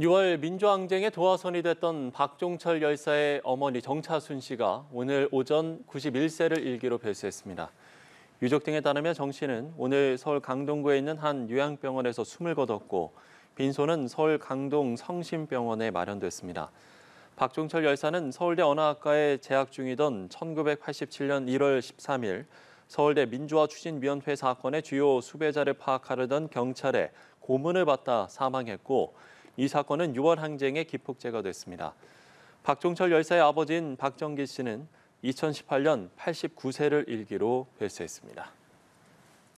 6월 민주항쟁의 도화선이 됐던 박종철 열사의 어머니 정차순 씨가 오늘 오전 91세를 일기로 별세했습니다. 유족 등에 따르면 정 씨는 오늘 서울 강동구에 있는 한 요양병원에서 숨을 거뒀고 빈소는 서울 강동 성심병원에 마련됐습니다. 박종철 열사는 서울대 언어학과에 재학 중이던 1987년 1월 13일 서울대 민주화추진위원회 사건의 주요 수배자를 파악하려던 경찰에 고문을 받다 사망했고 이 사건은 6월 항쟁의 기폭제가 됐습니다. 박종철 열사의 아버지인 박정기 씨는 2018년 89세를 일기로 별세했습니다.